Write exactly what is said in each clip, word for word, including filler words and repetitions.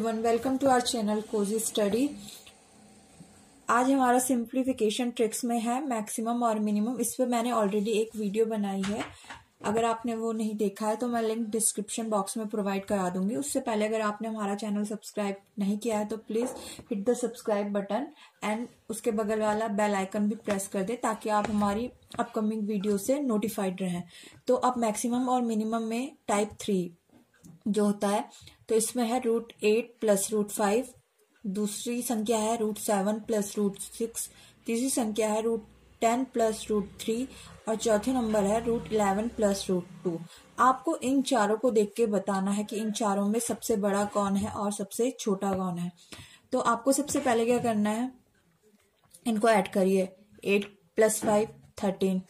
Everyone, welcome to our channel cozy study. आज हमारा simplification tricks में है मैक्सिमम और मिनिमम। इस पर मैंने ऑलरेडी एक वीडियो बनाई है, अगर आपने वो नहीं देखा है तो मैं लिंक डिस्क्रिप्शन बॉक्स में प्रोवाइड करा दूंगी। उससे पहले अगर आपने हमारा चैनल सब्सक्राइब नहीं किया है तो please hit the subscribe button and उसके बगल वाला बेल आइकन भी प्रेस कर दें ताकि आप हमारी अपकमिंग वीडियो से नोटिफाइड रहें। तो अब मैक्सिमम और मिनिमम में टाइप थ्री जो होता है, तो इसमें है root eight plus root five, दूसरी संख्या है root seven plus root six, तीसरी संख्या है root ten plus root three और चौथे नंबर है root eleven plus root two. आपको इन चारों को देख के बताना है कि इन चारों में सबसे बड़ा कौन है और सबसे छोटा कौन है। तो आपको सबसे पहले क्या करना है, इनको ऐड करिए। Eight plus five thirteen,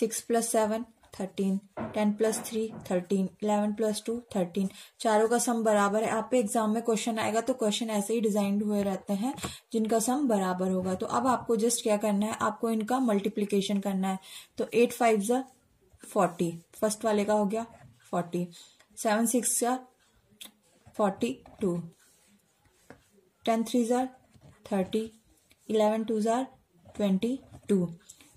six plus seven thirteen, ten plus three thirteen, eleven plus two thirteen. चारों का सम बराबर है। आप पे एग्जाम में क्वेश्चन आएगा तो क्वेश्चन ऐसे ही डिजाइंड हुए रहते हैं जिनका सम बराबर होगा। तो अब आपको जस्ट क्या करना है, आपको इनका मल्टीप्लीकेशन करना है। तो एट फाइव जा फोर्टी, फर्स्ट वाले का हो गया फोर्टी, सेवन सिक्स जा फोर्टी टू, टेन थ्री जार थर्टी, इलेवन टू जार ट्वेंटी टू।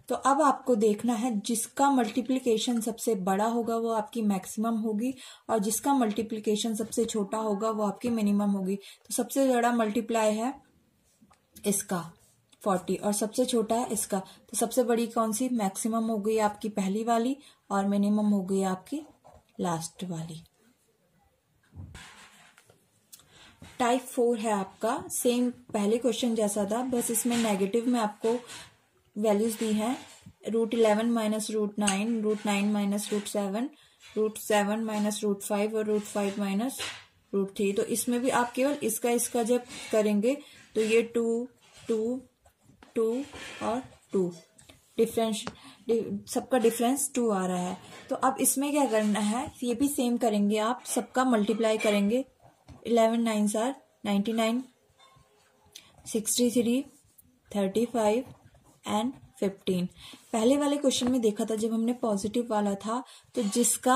तो अब आपको देखना है जिसका मल्टीप्लिकेशन सबसे बड़ा होगा वो आपकी मैक्सिमम होगी और जिसका मल्टीप्लिकेशन सबसे छोटा होगा वो आपकी मिनिमम होगी। तो सबसे बड़ा मल्टीप्लाई है इसका चालीस और सबसे छोटा है इसका। तो सबसे बड़ी कौन सी, मैक्सिमम हो गई आपकी पहली वाली और मिनिमम हो गई आपकी लास्ट वाली। टाइप फोर है आपका, सेम पहले क्वेश्चन जैसा था, बस इसमें नेगेटिव में आपको वैल्यूज दी हैं। Root eleven minus root nine, root nine minus root seven, root seven minus root five और root five minus root three. तो इसमें भी आप केवल इसका इसका जब करेंगे तो ये टू टू टू और टू डिफरेंस, सबका डिफरेंस टू आ रहा है। तो अब इसमें क्या करना है, ये भी सेम करेंगे, आप सबका मल्टीप्लाई करेंगे। इलेवन नाइन सार ninety nine, sixty three, thirty five and fifteen. पहले वाले क्वेश्चन में देखा था जब हमने पॉजिटिव वाला था तो जिसका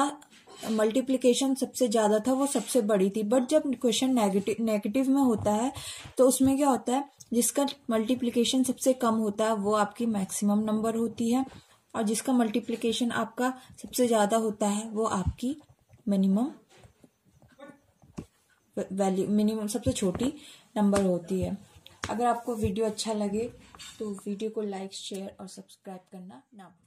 मल्टीप्लिकेशन सबसे ज्यादा था वो सबसे बड़ी थी, बट जब क्वेश्चन नेगेटिव नेगेटिव में होता है तो उसमें क्या होता है, जिसका मल्टीप्लिकेशन सबसे कम होता है वो आपकी मैक्सिमम नंबर होती है और जिसका मल्टीप्लिकेशन आपका सबसे ज्यादा होता है वो आपकी मिनिमम वैल्यू मिनिमम सबसे छोटी नंबर होती है। अगर आपको वीडियो अच्छा लगे तो वीडियो को लाइक, शेयर और सब्सक्राइब करना ना भूलें।